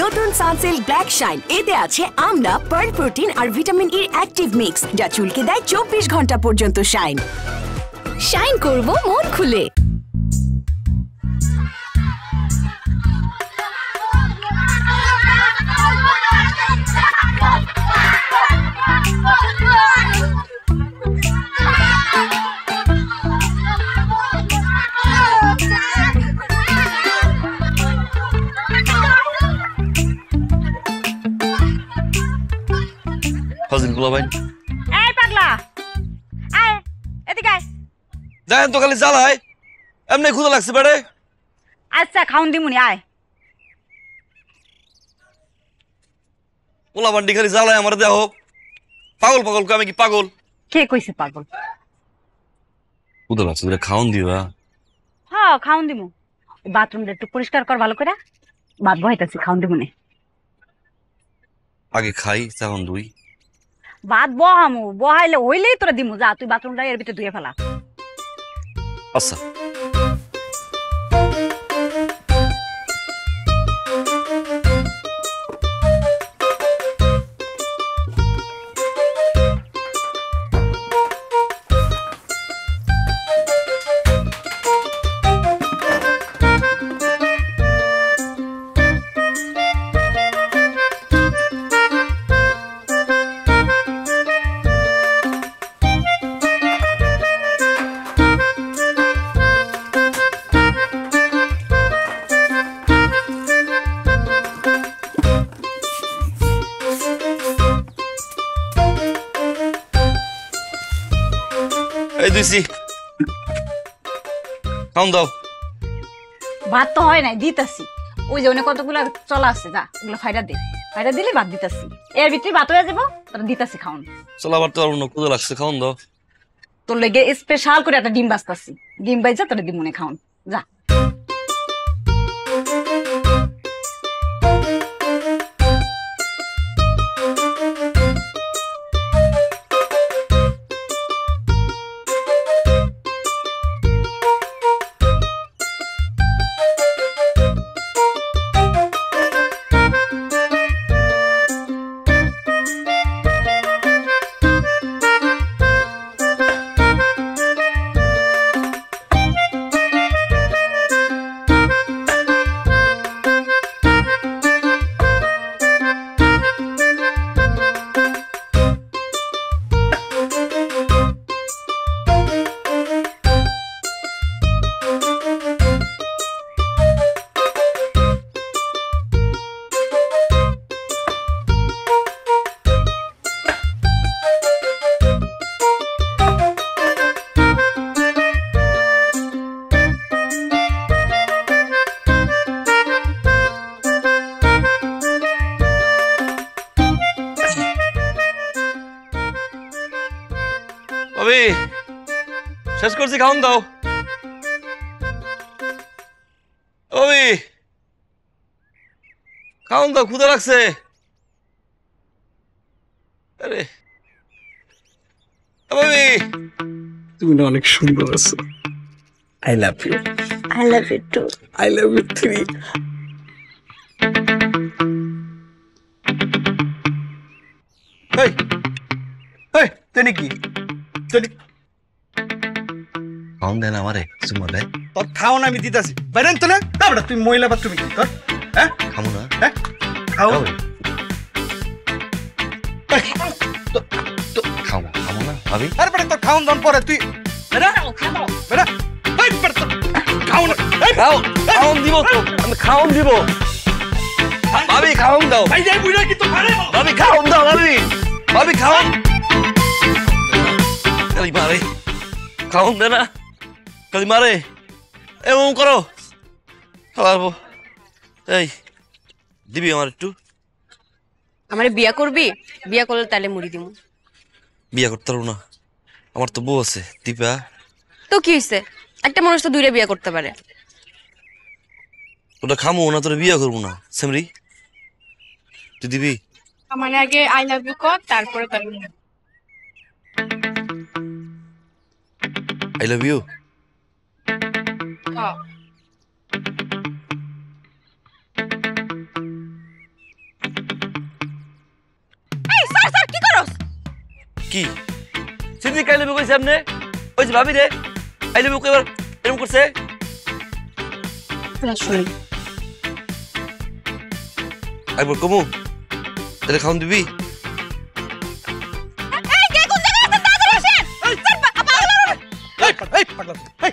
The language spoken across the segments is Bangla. নতুন সানসেল ব্ল্যাক শাইন। এতে আছে আমলা, পার্ল প্রোটিন আর ভিটামিন ই অ্যাক্টিভ মিক্স, যা চুলকে দেয় 24 ঘন্টা পর্যন্ত শাইন। শাইন করব মন খুলে। আগে খাই চাউন দুই বাদ বহামু, বহাইলে হইলেই তোরা দিমু। যা তুই বাথরুমটা এর ভিতরে ধুয়ে ফেলা। আচ্ছা ভাত তো হয় নাই, দিতাছি। ওই যে অনেক কতগুলো চলা আছে, যা ওগুলো ফাইটা দে। ফাইটা দিলে ভাত দিতাছি, এর ভিতরে ভাত হয়ে যাবো। তারা দিতাছি খাওন চলা বার তো আর অন্য কোথাও লাগছে খাওন দাও। তোর লেগে স্পেশাল করে একটা ডিম বাজতাছি, ডিম বাজ যা তোরা ডিম মনে খাওন যা। শেষ করছি খাওন দাও। খাওন দাও, ক্ষুধা লাগছে। আরে তুমি না অনেক সুন্দর আছো। I love you. I love you too. I love you three. তুমি কি খাওন মারে খাওন দে না কালি মারে এমন করো। এই দিবি আমার একটু, আমার বিয়া করবি? বিয়া করলে তাহলে মুড়ি দিব। বিয়া করতে পারবো না, আমার তো বউ আছে দীপা। তো কি হয়েছে, একটা মানুষ তো দুইটা বিয়া করতে পারে। ওটা খামো না, তোরা বিয়া করবো না। সেমরি তুই দিবি আমার আগে? আই লাভ ইউ কর, তারপরে পারবি। I love you. Oh. কি সিদ্ধি কাইলে বই কইছে আপনি ওই যে ভাবি রে আইলে বই কইবার এরকম করছে না শুনি আই বল কমু তাহলে খাওন দিবি এই কে কোন জায়গা আপনি দাদা বসে এই পাগলা এই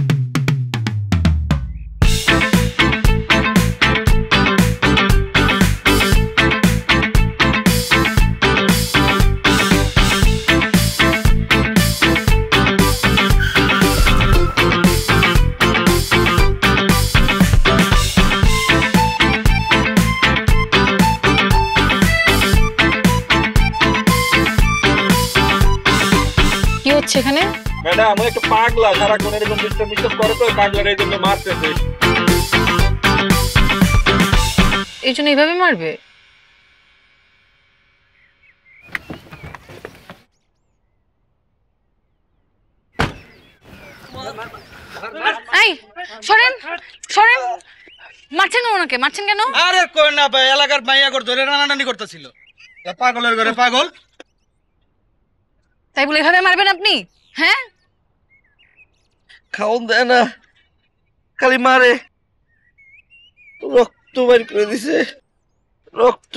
সেখানে বেটা আমি একটা পাগলা সারা কোণে এরকম মিস্টার মিস্টার করে তো পাগলার এই জন্য মারতেছে এইজন্য এইভাবে মারবে এই সরেন সরেন মারছেন ওনাকে মারছেন কেন আরে কই না ভাই এলাকার মাইয়া করে ধরে রানানানি করতেছিল লা পাগলের ঘরে পাগল তাই বলে এভাবে মারবেন আপনি হ্যাঁ খাওন দেয় না খালি মারে রক্ত বের করে দিছে রক্ত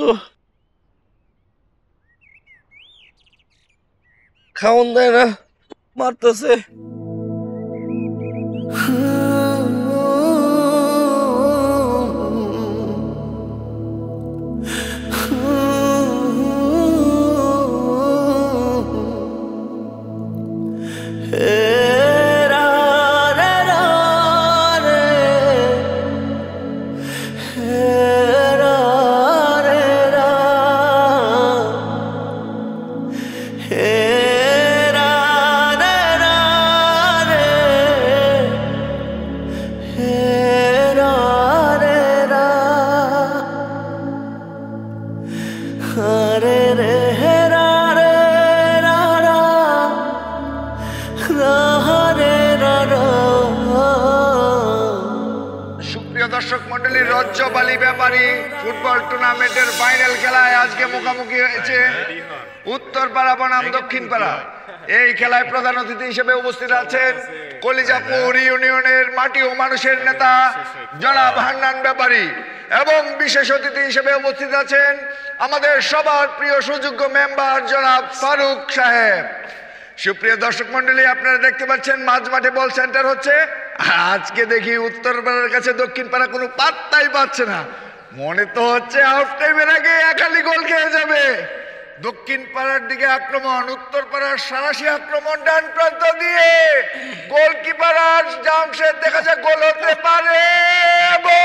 খাওন দেয় না মারতেছে প্রধান অতিথি হিসেবে উপস্থিত আছেন কলিজাপুর ইউনিয়নের মাটি ও মানুষের নেতা জনাব হান্নান ব্যাপারী এবং বিশেষ অতিথি হিসেবে উপস্থিত আছেন আমাদের সবার প্রিয় সুযোগ্য মেম্বার জনাব ফারুক সাহেব। সুপ্রিয় দর্শক মন্ডলী, আপনারা দেখতে পাচ্ছেন মাঝ মাঠে বল সেন্টার হচ্ছে। আজকে দেখি উত্তরপাড়ার কাছে দক্ষিণ পাড়া কোনো পাত্তাই পাচ্ছে না। মনে তো হচ্ছে হাফ টাইমের আগে একালি গোল খেয়ে যাবে। দক্ষিণ পাড়ার দিকে আক্রমণ, উত্তর পাড়ার সারাশি আক্রমণ ডান প্রান্ত দিয়ে। গোলকিপার আর জামশেদ দেখা যায় গোল হতে পারে এবং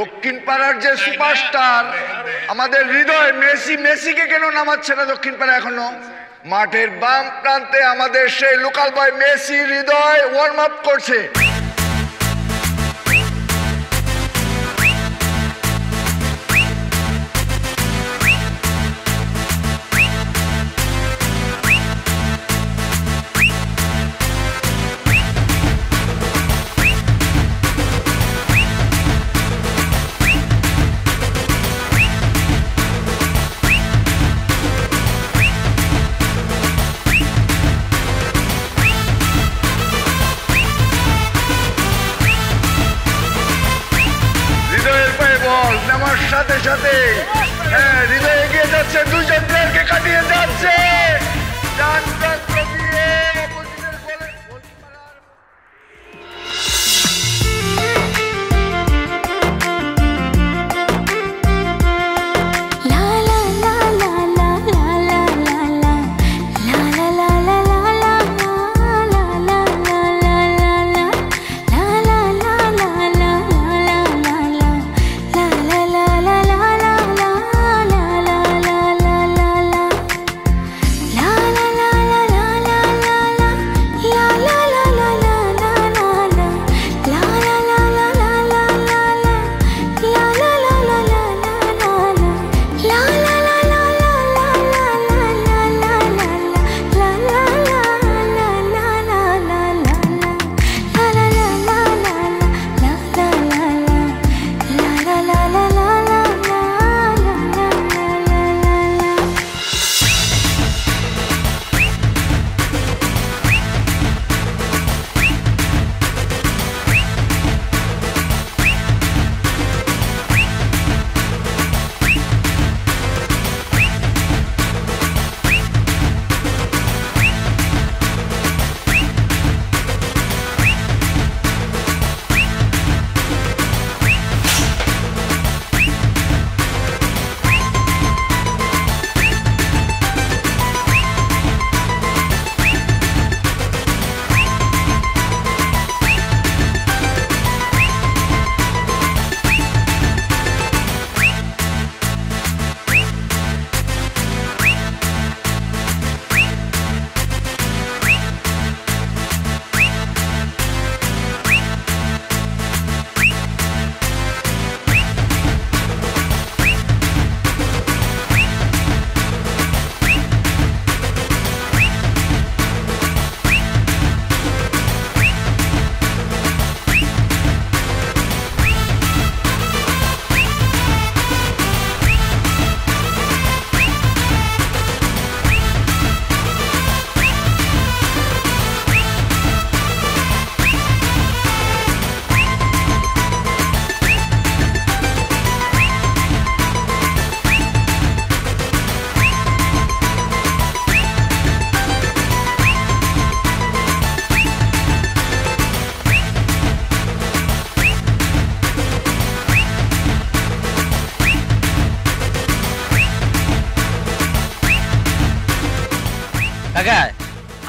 দক্ষিণ পাড়ার যে সুপারস্টার আমাদের হৃদয় মেসি, মেসিকে কেন নামাচ্ছে না দক্ষিণ পাড়া এখনো? মাঠের বাম প্রান্তে আমাদের সেই local boy Messi Hridoy warm up করছে।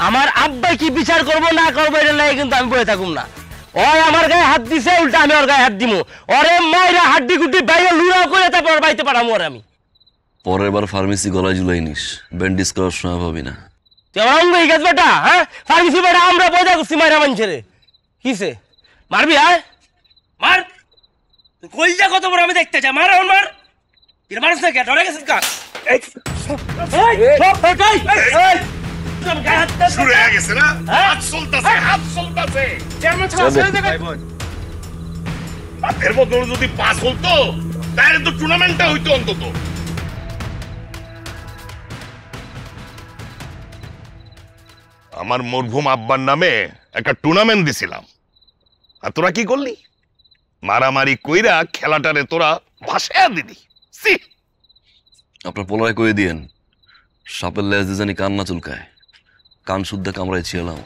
আমার আব্বাই কি বিচার করবো না করবো এটা নাই, কিন্তু আমি বলে থাকুম না। ওই আমার গায়ে হাত দিছে, উল্টা আমি ওর গায়ে হাত দিমু, ওরে মাইরা হাড্ডি গুড্ডি বাইরে লুড়াও করে তারপর বাইতে পারাম ওর আমি। পরের বার ফার্মেসি গলায় ঝুলাই নিস, ব্যান্ডেজ করার সময় ভাবি না। তুই আমার অঙ্গ গেছ বেটা, হ্যাঁ ফার্মেসি বেটা আমরা বোঝা করছি মাইরা মানছে রে, কিসে মারবি? হ্যাঁ মার, কলজা কত বড় আমি দেখতে চাই, মার ওর মার। এর মানুষ না কে ডরে গেছিস কাজ? এই সব ফটাই এই আমার মরহুম আব্বার নামে একটা টুর্নামেন্ট দিছিলাম, আর তোরা কি করলি? মারামারি কইরা খেলাটারে তোরা ভাসায়া দিলি। আপনার পোলায় কই দিয়েন সাপের লেজ দিয়ে জানি কান্না চুলকায়, কান শুদ্ধা কামড়ায় ছিলাম।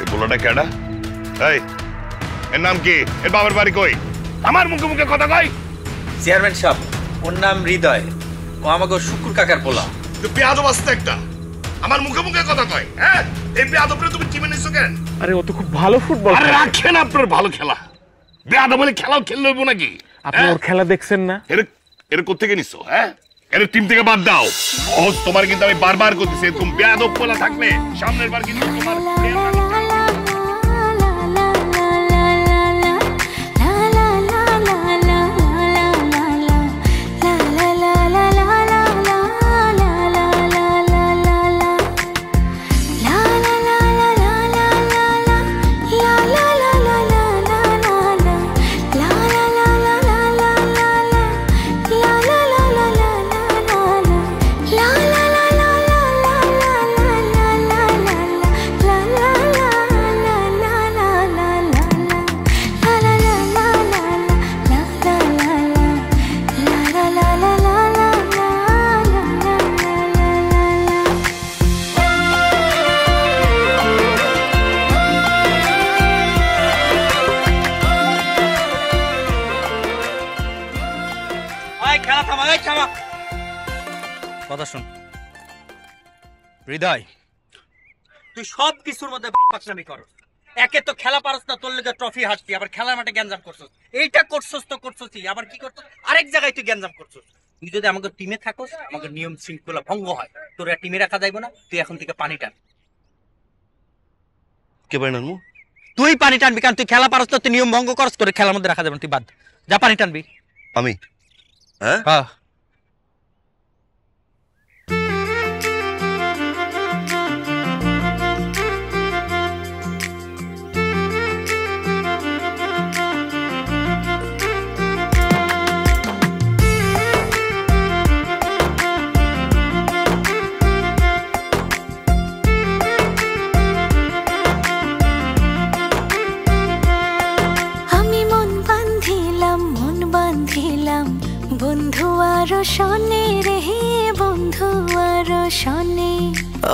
এই বলাটা কেডা? এই এর নাম কি? এর বাবার বাড়ি কই? আমার মুখে মুখে কথা কই? চেয়ারম্যান সাহেব, ওর নাম হৃদয়, ও আমাকে শুকুর কাকার পোলা। তুই বেয়াদব আস্তে একটা, আমার মুখে মুখে কথা কই? হ্যাঁ এই বেয়াদবরে তুমি চিমে নিছো কেন? আরে ও তো খুব ভালো ফুটবল। আরে রাখেন আপনার ভালো খেলা, বেয়াদব বলে খেলাও খেললে হইব নাকি? আপনি ওর খেলা দেখছেন না? এর এর কোথা থেকে নিছো? হ্যাঁ এর টিম থেকে বাদ দাও। ও তোমার কিন্তু আমি বারবার করতেছি, তুমি বেয়াদব পোলা থাকলে সামনের বার কিন্তু তোমার কথা শুন হৃদয়, তুই সব কিছুর মধ্যে বাকনামি করস। একে তো খেলা পারস না, তোর লগে ট্রফি হাতছি, আবার খেলার মাঠে গ্যাঞ্জাম করছস, এইটা করছস তো করছসই, আবার কি করছস আরেক জায়গায় তুই গ্যাঞ্জাম করছস। তুই যদি আমাকে টিমে থাকস, আমাকে নিয়ম শৃঙ্খলা ভঙ্গ হয়, তোর টিমে রাখা যাইব না। তুই এখন থেকে পানি টান। কে পানি টানবো? তুই পানি টানবি, কারণ তুই খেলা পারস না, তুই নিয়ম ভঙ্গ করস, তোর খেলার মধ্যে রাখা যাবে না। তুই বাদ যা, পানি টানবি। আমি? হ্যাঁ হ্যাঁ।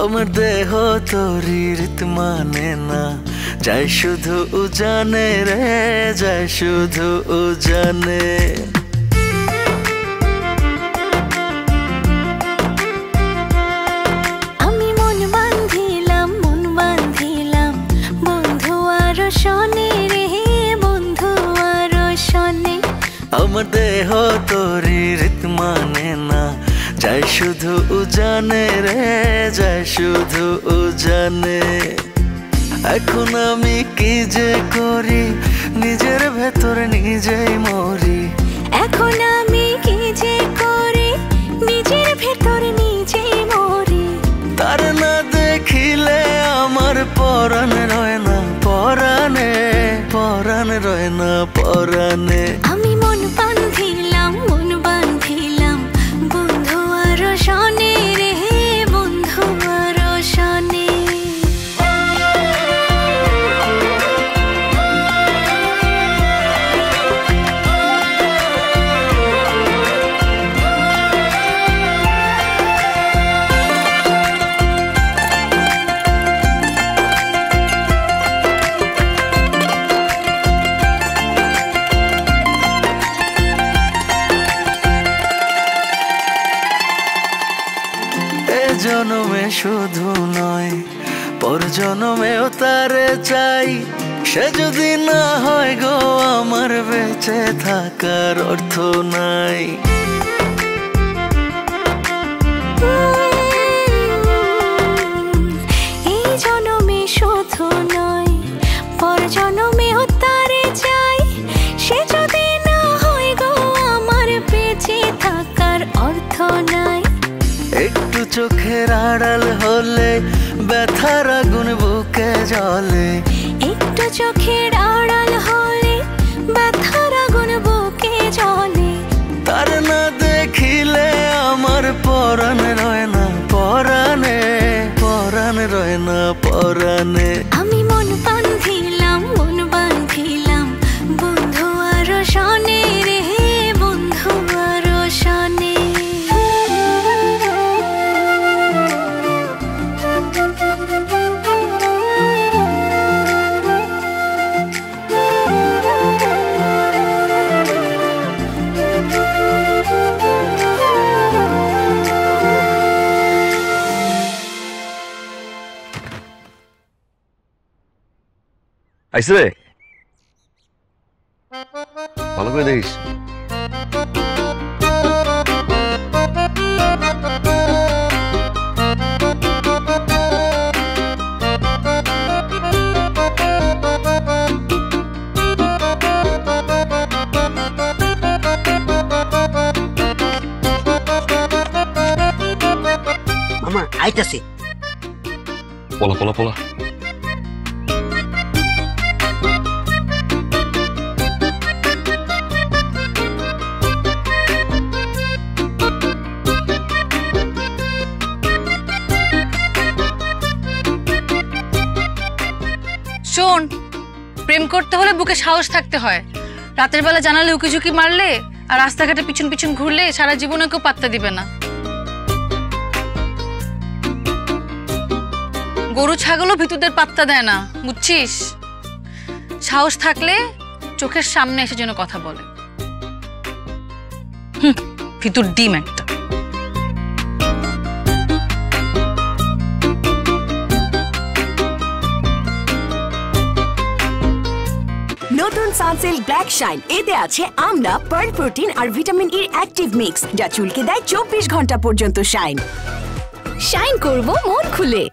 আমার দেহ তোরি রিত মানে না, যাই শুধু উজানে রে, যাই শুধু উজানে। আমি মন বাঁধিলাম বন্ধু আর শনি রে, বন্ধু আর শনি। আমার দেহ তোরি রিত মানে না, যাই শুধু উজানে রে, যাই শুধু উজানে। এখন আমি কি যে করি, নিজের ভেতরে নিজেই মরি। এখন আমি কি যে করি, নিজের ভেতরে নিজেই মরি। তার না দেখিলে আমার পরাণ রয় না, পরাণে পরাণ রয় না, পরাণে। আমি মন বাঁধিলাম, মন বাঁধিলাম বন্ধু আর শনি রে, বন্ধু আর শনি। জনমে শুধু নয় পর জনমেও তারে চাই। সে যদি না হয় গো আমার বেঁচে থাকার অর্থ নাই। এই জনমে শুধু নয় পর জনমেও তারে চাই। সে যদি না হয় গো আমার বেঁচে থাকার অর্থ নাই। একটু চোখের আড়াল হলে ব্যথার আগুন বুকে জ্বলে। একটু চোখের আড়াল হলে ব্যথার আগুন বুকে জ্বলে। তার না দেখিলে আমার পরাণ রয় না পরাণে, পরাণ রয় না পরাণে। আমি মন বাঁধিলাম মন বাঁধিলাম বন্ধু আর শোনে রে বন্ধু আর শোনে। আইসরে ভালো করে দেখিস। মামা আইতাছি, পোলা পোলা পোলা। শোন, প্রেম করতে হলে বুকে সাহস থাকতে হয়। রাতের বেলা জানালে উকি ঝুঁকি মারলে আর রাস্তাঘাটে পিছন পিছন ঘুরলে সারা জীবনে কেউ পাত্তা দিবে না। গরু ছাগলও ভিতুদের পাত্তা দেয় না, বুঝছিস? সাহস থাকলে চোখের সামনে এসে যেন কথা বলে। ভিতুর ডিম একটা। নতুন সানসিল ব্ল্যাক শাইন, এতে আছে আমলা, পার্ল প্রোটিন আর ভিটামিন ই অ্যাক্টিভ মিক্স, যা চুলকে দেয় ২৪ ঘন্টা পর্যন্ত শাইন। শাইন করব মন খুলে।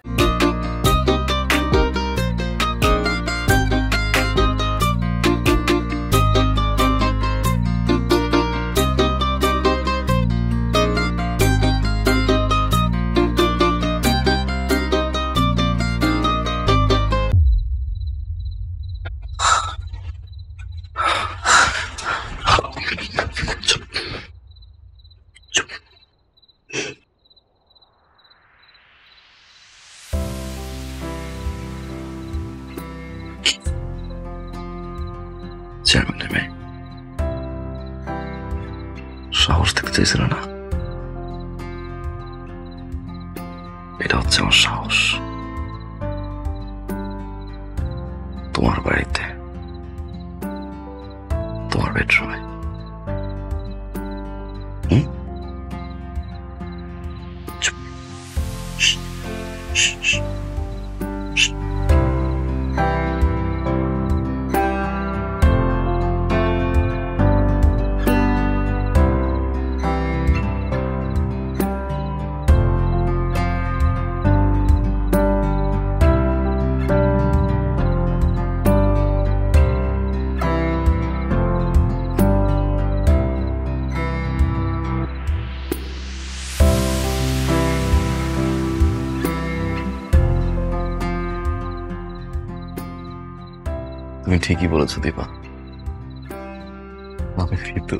সাহস থেকে চাইছিল না, এটা হচ্ছে আমার সাহস। তোমার বাড়িতে তোমার বেডরুমে ঠিকই বলেছ দীপা, আমি ভিতু।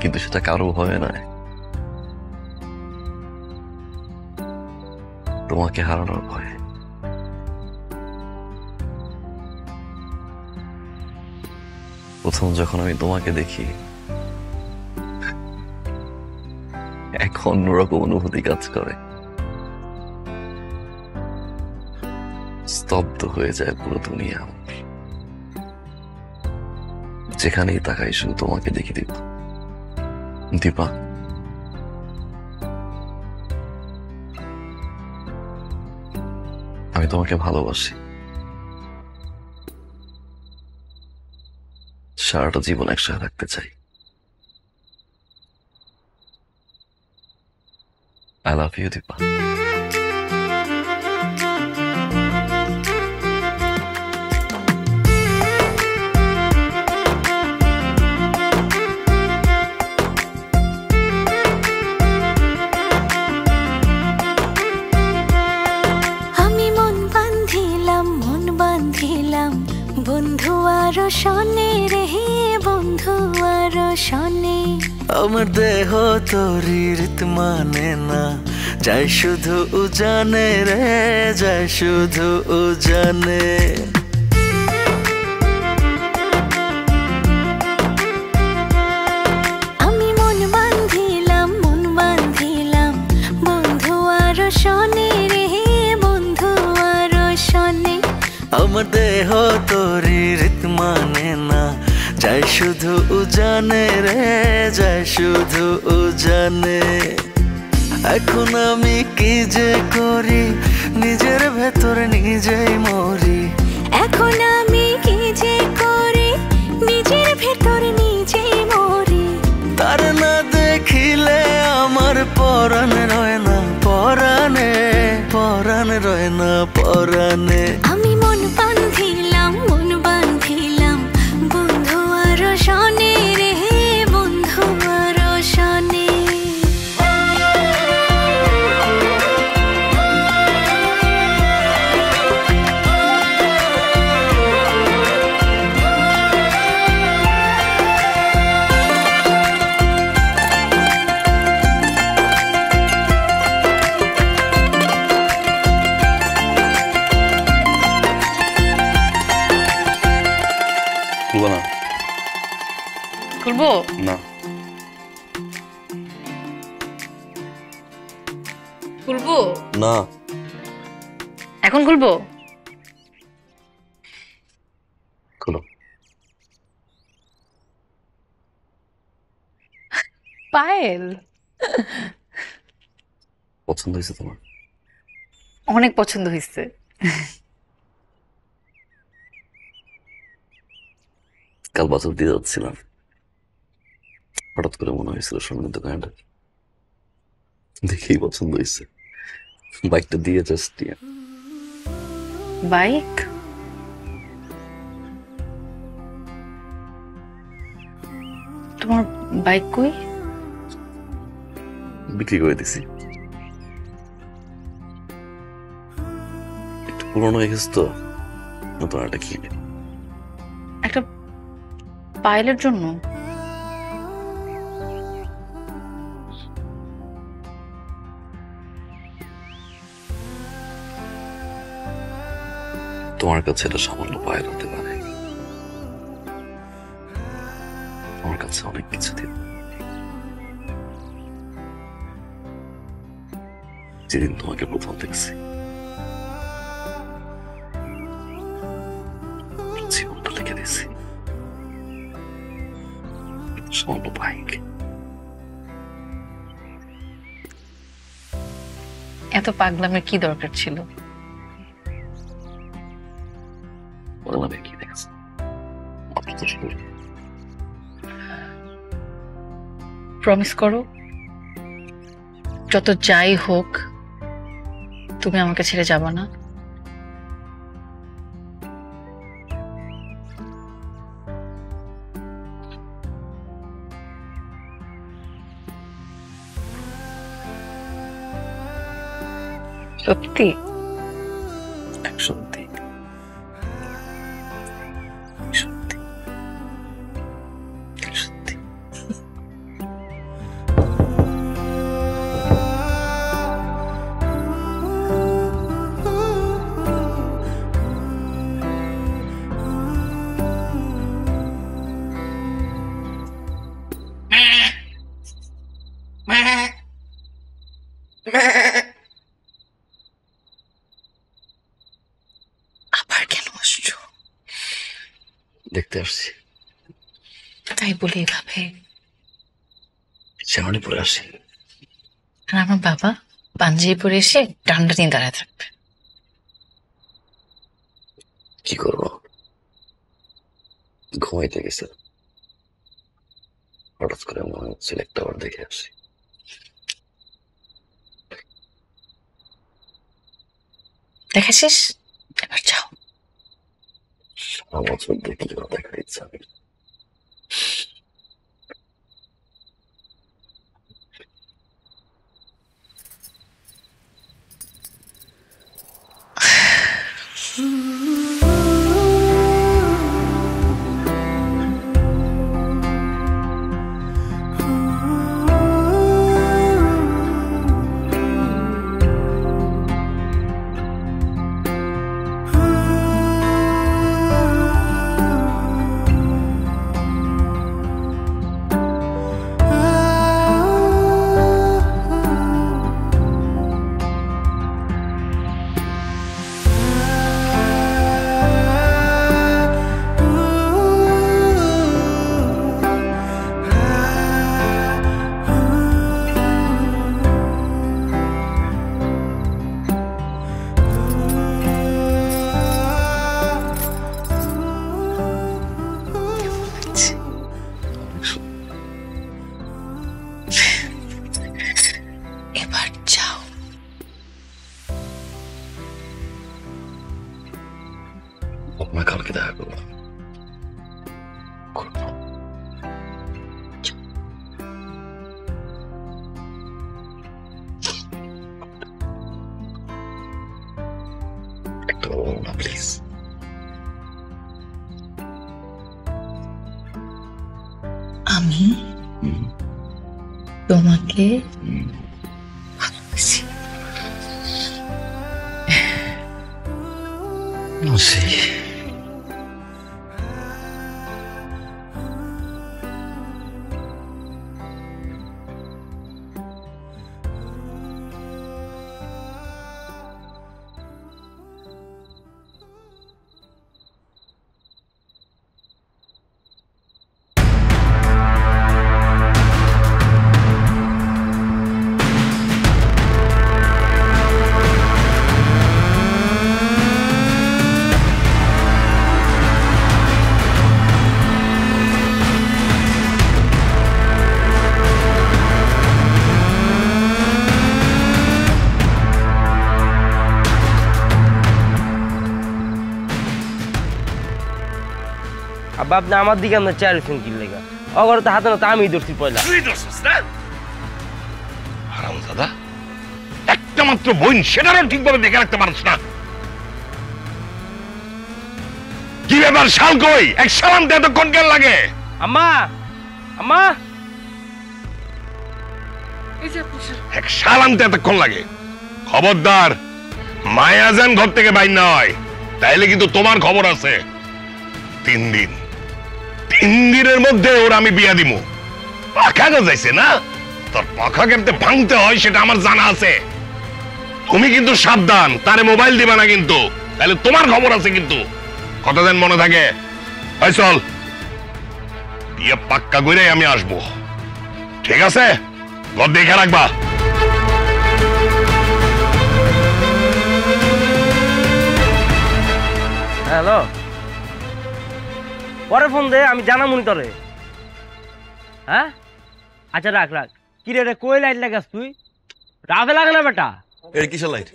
কিন্তু সেটা কারো ভয় নয়, তোমাকে হারানোর ভয়। প্রথম যখন আমি তোমাকে দেখি এক অন্যরকম অনুভূতি কাজ করে, স্তব্ধ হয়ে যায় পুরো দুনিয়া। যেখানেই তাকাই শুধু তোমাকে দেখি দীপা, দীপা। আমি তোমাকে ভালোবাসি। সারাটা জীবন একসাথে রাখতে চাই। I love you, Deepa. আমি মন বান্ধিলাম বন্ধু আর শোনে রে বন্ধু আর শোনে আমার দেহ তোরি রিত মানে না যাই শুধু উজানে রে যাই শুধু উজানে আমি মন বান্ধিলাম বন্ধু আর শোনে রে বন্ধু আর শোনে আমার দেহ তোরি রিত মানে না যাই শুধু উজানে রে যাই শুধু উজানে এখন আমি কি যে করি নিজের ভেতর নিজেই মরি এখন আমি কি যে করি নিজের ভেতর নিজেই মরি তার না দেখিলে আমার পরাণ রয় না পরাণে পরাণ রয় না পরাণে আমি মন বান্ধিলাম বন্ধু আর শোনে রে বন্ধু আর শোনে এখন খুলবো পায়েল পছন্দ হয়েছে তোমার অনেক পছন্দ হয়েছে কাল বছর দিয়ে যাচ্ছিলাম হঠাৎ করে মনে হয়েছিল সামনের দোকানটা দেখেই পছন্দ হয়েছে বাইকটা দিয়ে যাচ্ছি বাইক তোমার বাইক কই বিক্রি করে দিছি একটু পুরনো হয়ে গেছে তো নতুন একটা কিনে একটা পাইলের জন্য তোমার কাছে এটা সামান্য পায়েল হতে পারে তোমার কাছে অনেক কিছু দিন যেদিন তোমাকে প্রথম দেখছি জীবনটা লিখে দিয়েছি সামান্য বাইক এত পাগলামের কি দরকার ছিল প্রমিস করো যত যাই হোক তুমি আমাকে ছেড়ে যাবা না সত্যি সত্যি দেখতে আসছি তাই বলে এভাবে চাউনি পরে আসি আর আমার বাবা পাঞ্জাবি পরে এসে ডান্ডা নিয়ে দাঁড়ায় থাকবে ピコロঘুমাইতে গেছে হঠাৎ করে মনে হচ্ছে একটা বার দেখে আসি দেখা শেষ এবার যাও আমার সব দেখি দেখার ইচ্ছা please. আমি তোমাকে ভালোবাসি আপনি আমার দিকে আপনার চায়ের ফোন কিনলেগা অগর তো হাতে না তো আমি ধরছি পয়লা তুই ধরছিস না হারামজাদা একটা মাত্র বইন সেটারও ঠিকভাবে দেখে রাখতে পারছ না কি ব্যাপার শাল কই এক সালাম দে তো কোন গাল লাগে আম্মা আম্মা এই যে পুষা এক সালাম দে তো কোন লাগে খবরদার মায়াজান ঘর থেকে বাইর না হয় তাইলে কিন্তু তোমার খবর আছে তিন দিন দিনের মধ্যে ওর আমি বিয়া দিমু পাখা গজাইছে না তোর পাখা কেমতে ভাঙতে হয় সেটা আমার জানা আছে তুমি কিন্তু সাবধান তারে মোবাইল দিবা না কিন্তু তাহলে তোমার খবর আছে কিন্তু কথা যেন মনে থাকে আই চল বিয়া পাক্কা করে আমি আসবো ঠিক আছে ঘর দেখে রাখবা হ্যালো পরে ফোন দে আমি জানা মনি তরে হ্যাঁ আচ্ছা রাখ রাখ কি রে রে কই লাইট লাগাস তুই রাফে লাগা না বেটা এ কিসের লাইট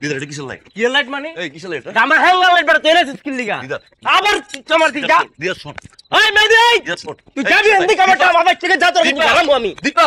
দিদার এটা কিসের লাইট কি লাইট মানে এই কিসের লাইট আমার হ্যাঙ্গা লাইট বেটা তোরে স্কিল লাগা দিদার আবার তোমার দিদা দিদার শট এই মেদি দিদার শট তুই যাবি হিন্দি কা বেটা আমার থেকে যা তোর গরম আমি দীপা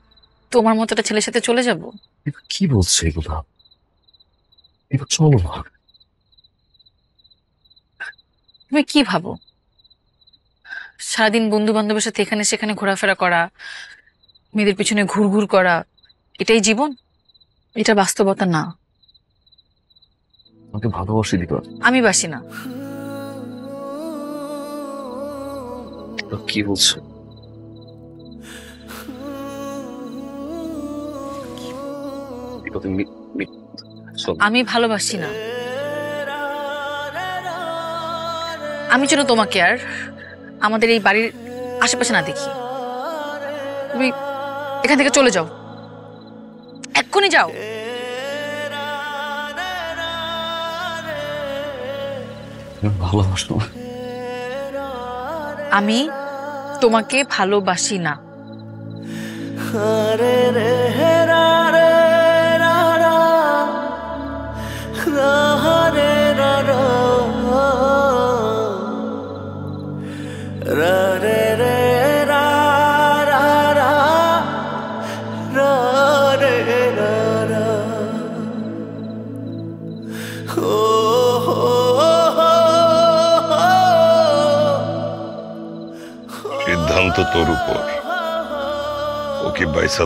তোমার মতো একটা ছেলের সাথে চলে যাব? কি বলছো এগুলো? এবার চলো না। তুমি কি ভাবো সারাদিন বন্ধু বান্ধবের সাথে এখানে সেখানে ঘোরাফেরা করা, মেয়েদের পিছনে ঘুর ঘুর করা এটাই জীবন? এটা বাস্তবতা না। আমাকে ভালোবাসি দিবা? আমি বাসি না। কি বলছো? আমি ভালোবাসি না। আমি যেন তোমাকে আর আমাদের এই বাড়ির আশেপাশে না দেখি। তুমি এখান থেকে চলে যাও, এক্ষুনি যাও। ভালোবাসো? আমি তোমাকে ভালোবাসি না। সিদ্ধান্ত তোর উপর, ও কি বাইসা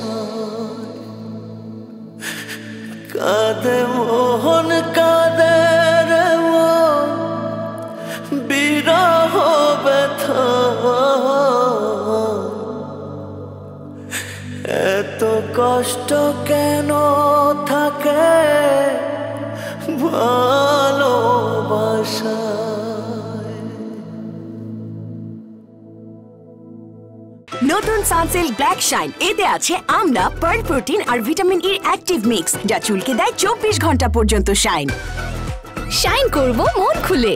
কাঁদে মোহন কাঁদে রে মন, বিরহ ব্যথা এত কষ্ট কেন থাকে ভালোবাসা? নতুন সানসেল ব্ল্যাক শাইন, এতে আছে আমলা, পার্ল প্রোটিন আর ভিটামিন ই অ্যাক্টিভ মিক্স, যা চুলকে দেয় ২৪ ঘন্টা পর্যন্ত শাইন। শাইন করব মন খুলে।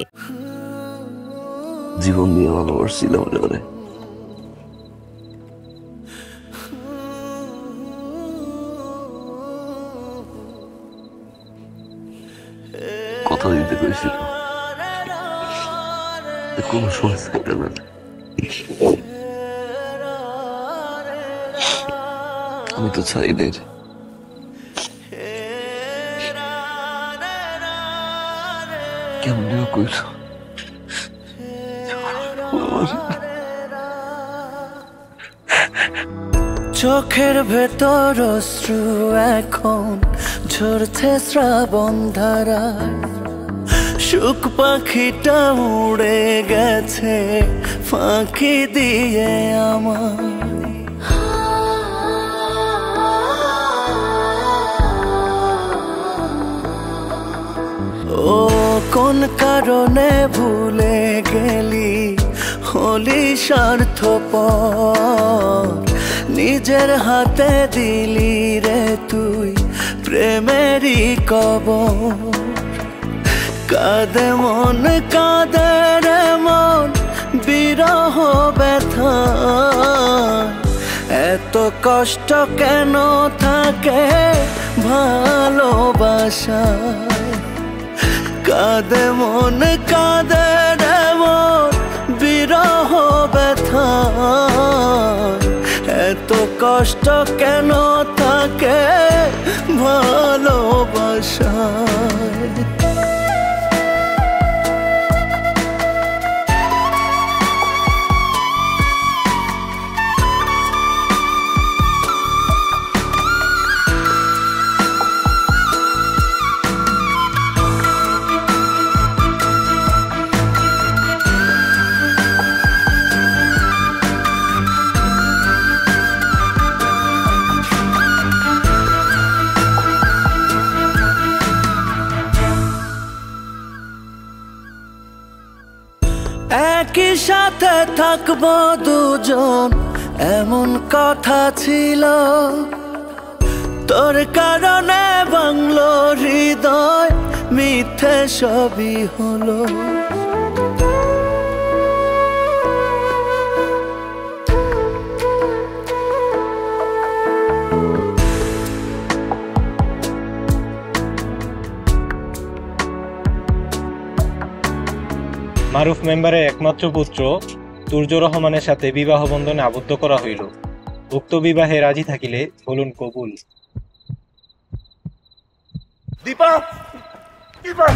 জীবন দিয়ে ভালোবাসছিলাম রে, কথা দিতে পেরেছিল কোনো সমস্যা। আমি তো চাই দের কেমন কইল চোখের ভেতর অশ্রু এখন ঝরছে শ্রাবণ ধারা, সুখ পাখিটা উড়ে গেছে ফাঁকি দিয়ে আমার। ও কোন কারণে ভুলে গেলি হলি স্বার্থপর, নিজের হাতে দিলি রে তুই প্রেমেরই কবর। কাঁদে মন কাঁদে রে মন, বিরহ ব্যথা এত কষ্ট কেন থাকে ভালোবাসা? কাঁদে মন কাঁদে রে মন, বিরহ ব্যথা এত কষ্ট কেন থাকে ভালোবাসা? একই সাথে থাকবো দুজন, এমন কথা ছিল তোর কারণে বাংলো হৃদয় মিথ্যে সবই হলো। মারুফ মেম্বারের একমাত্র পুত্র তুর্য রহমানের সাথে বিবাহ বন্ধনে আবদ্ধ করা হইল। উক্ত বিবাহে রাজি থাকিলে বলুন কবুল। দীপা, দীপা,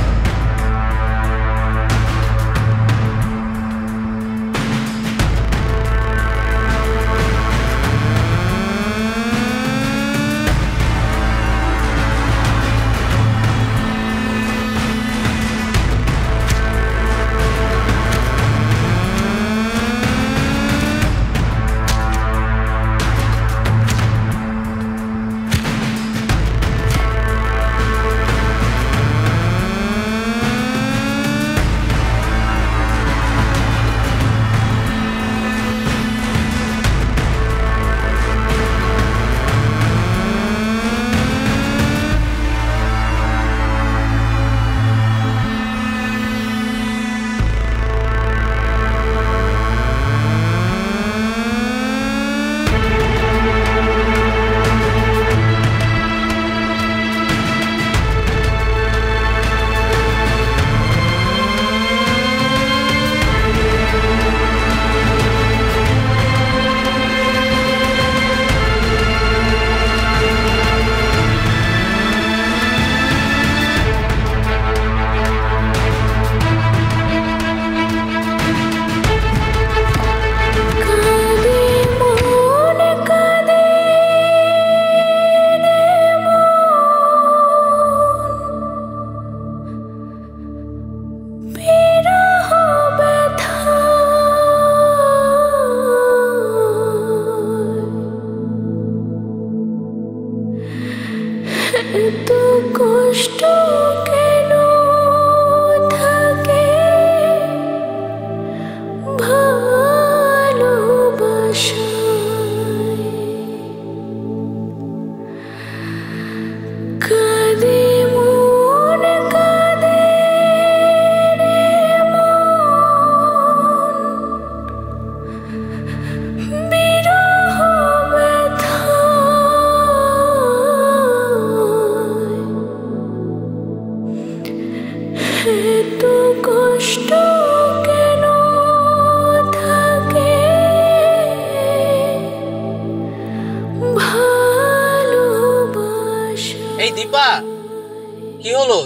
কি হলো,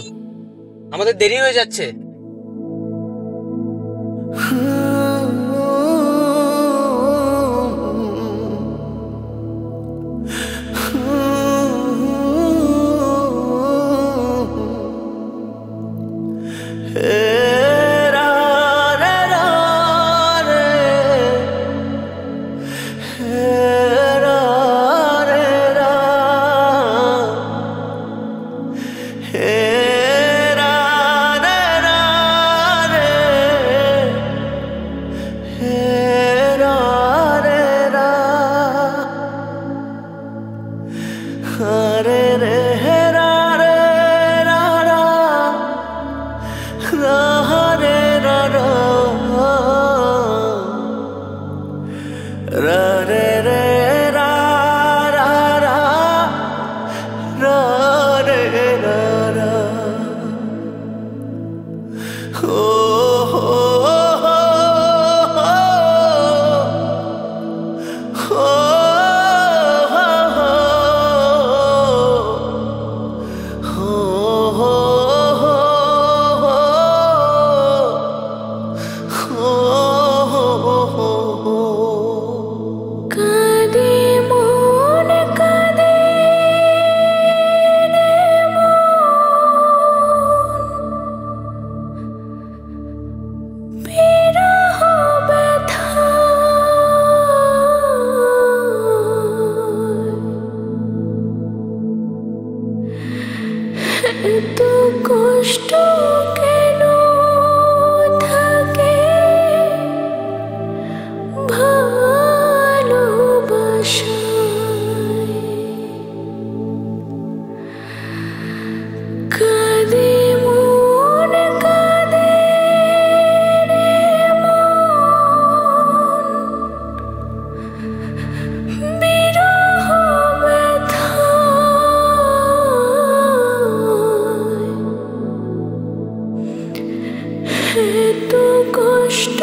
আমাদের দেরি হয়ে যাচ্ছে। Hello. এত কষ্ট।